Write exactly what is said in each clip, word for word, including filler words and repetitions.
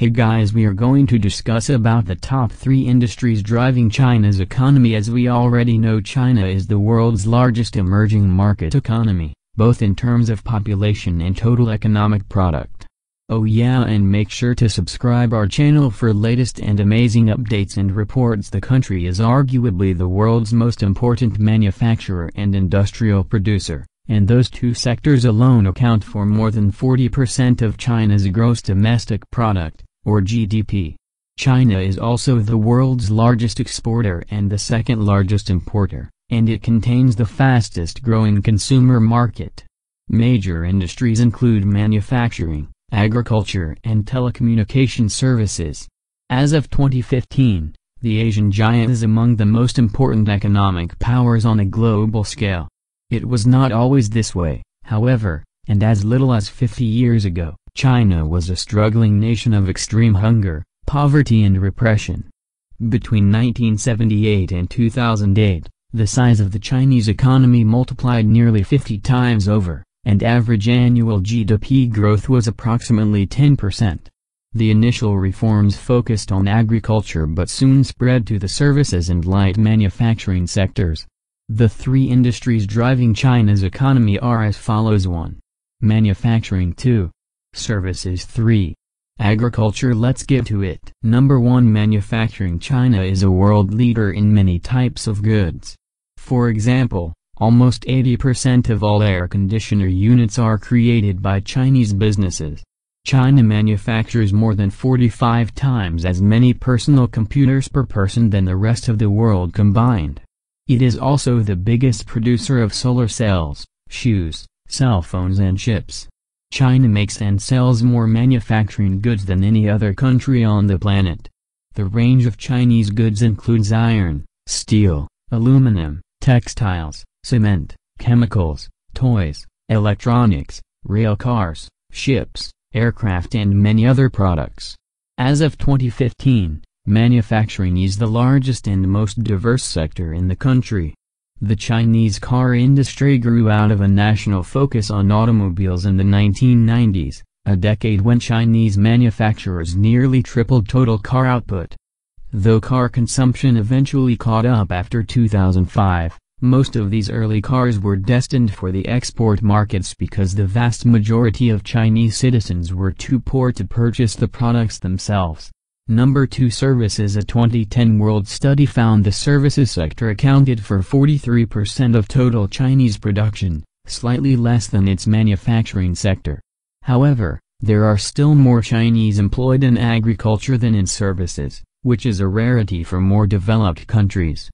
Hey guys, we are going to discuss about the top three industries driving China's economy. As we already know, China is the world's largest emerging market economy, both in terms of population and total economic product. Oh yeah, and make sure to subscribe our channel for latest and amazing updates and reports. The country is arguably the world's most important manufacturer and industrial producer, and those two sectors alone account for more than forty percent of China's gross domestic product, or G D P. China is also the world's largest exporter and the second largest importer, and it contains the fastest growing consumer market. Major industries include manufacturing, agriculture and telecommunication services. As of twenty fifteen, the Asian giant is among the most important economic powers on a global scale. It was not always this way, however, and as little as fifty years ago, China was a struggling nation of extreme hunger, poverty and repression. Between nineteen seventy-eight and two thousand eight, the size of the Chinese economy multiplied nearly fifty times over, and average annual G D P growth was approximately ten percent. The initial reforms focused on agriculture but soon spread to the services and light manufacturing sectors. The three industries driving China's economy are as follows: one. Manufacturing. two. Services. three. Agriculture. Let's get to it. Number one. Manufacturing. China is a world leader in many types of goods. For example, almost eighty percent of all air conditioner units are created by Chinese businesses. China manufactures more than forty-five times as many personal computers per person than the rest of the world combined. It is also the biggest producer of solar cells, shoes, cell phones and chips. China makes and sells more manufacturing goods than any other country on the planet. The range of Chinese goods includes iron, steel, aluminum, textiles, cement, chemicals, toys, electronics, rail cars, ships, aircraft and many other products. As of twenty fifteen, manufacturing is the largest and most diverse sector in the country. The Chinese car industry grew out of a national focus on automobiles in the nineteen nineties, a decade when Chinese manufacturers nearly tripled total car output. Though car consumption eventually caught up after two thousand five, most of these early cars were destined for the export markets because the vast majority of Chinese citizens were too poor to purchase the products themselves. Number two. Services. A twenty ten world study found the services sector accounted for forty-three percent of total Chinese production, slightly less than its manufacturing sector. However, there are still more Chinese employed in agriculture than in services, which is a rarity for more developed countries.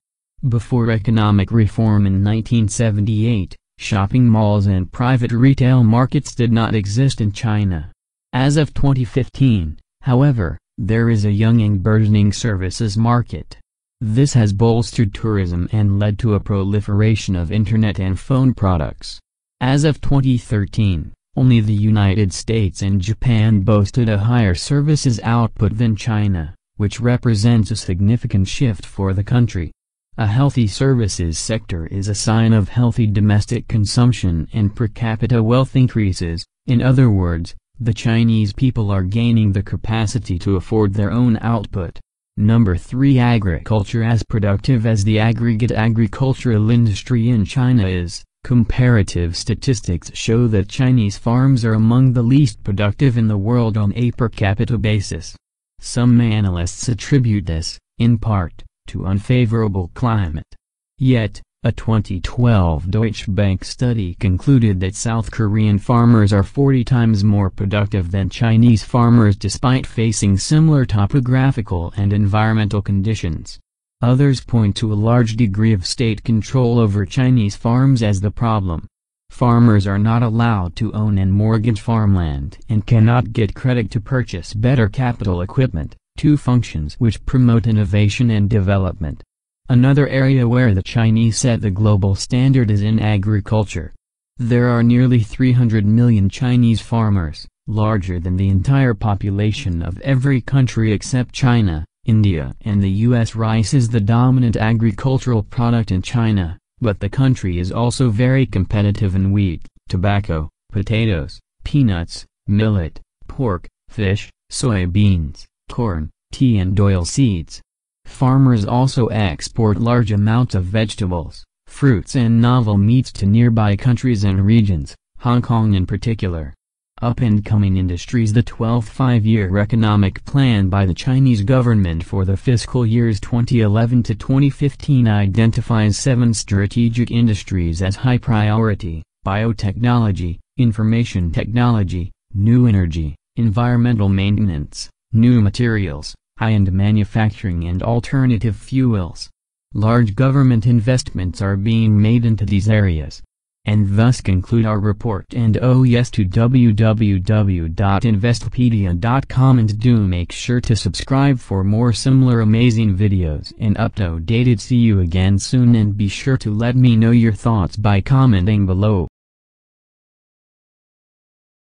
Before economic reform in nineteen seventy-eight, shopping malls and private retail markets did not exist in China. As of twenty fifteen, however, there is a young and burgeoning services market. This has bolstered tourism and led to a proliferation of internet and phone products. As of twenty thirteen, only the United States and Japan boasted a higher services output than China, which represents a significant shift for the country. A healthy services sector is a sign of healthy domestic consumption and per capita wealth increases. In other words, the Chinese people are gaining the capacity to afford their own output. Number three. Agriculture. As productive as the aggregate agricultural industry in China is, comparative statistics show that Chinese farms are among the least productive in the world on a per capita basis. Some analysts attribute this, in part, to unfavorable climate. Yet, a twenty twelve Deutsche Bank study concluded that South Korean farmers are forty times more productive than Chinese farmers despite facing similar topographical and environmental conditions. Others point to a large degree of state control over Chinese farms as the problem. Farmers are not allowed to own and mortgage farmland and cannot get credit to purchase better capital equipment, two functions which promote innovation and development. Another area where the Chinese set the global standard is in agriculture. There are nearly three hundred million Chinese farmers, larger than the entire population of every country except China. India and the U S Rice is the dominant agricultural product in China, but the country is also very competitive in wheat, tobacco, potatoes, peanuts, millet, pork, fish, soybeans, corn, tea and oilseeds. Farmers also export large amounts of vegetables, fruits and novel meats to nearby countries and regions, Hong Kong in particular. Up-and-coming industries. The twelfth five-year economic plan by the Chinese government for the fiscal years twenty eleven to twenty fifteen identifies seven strategic industries as high priority: biotechnology, information technology, new energy, environmental maintenance, new materials, high-end manufacturing and alternative fuels. Large government investments are being made into these areas. And thus conclude our report, and oh yes to w w w dot investopedia dot com, and do make sure to subscribe for more similar amazing videos and up to dated. See you again soon, and be sure to let me know your thoughts by commenting below.